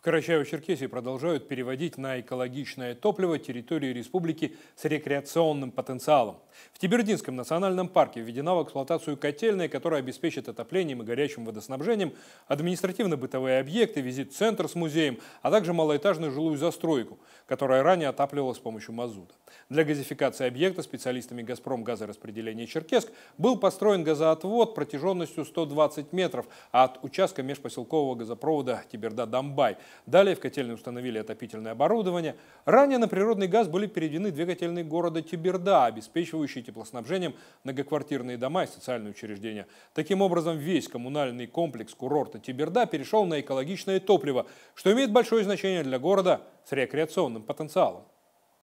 В Карачаево-Черкесии продолжают переводить на экологичное топливо территории республики с рекреационным потенциалом. В Тебердинском национальном парке введена в эксплуатацию котельная, которая обеспечит отоплением и горячим водоснабжением административно-бытовые объекты, визит-центр с музеем, а также малоэтажную жилую застройку, которая ранее отапливалась с помощью мазута. Для газификации объекта специалистами «Газпром газораспределения Черкесск» был построен газоотвод протяженностью 120 метров от участка межпоселкового газопровода Теберда Домбай. Далее в котельной установили отопительное оборудование. Ранее на природный газ были переведены две котельные города Теберда, обеспечивающие теплоснабжением многоквартирные дома и социальные учреждения. Таким образом, весь коммунальный комплекс курорта Теберда перешел на экологичное топливо, что имеет большое значение для города с рекреационным потенциалом.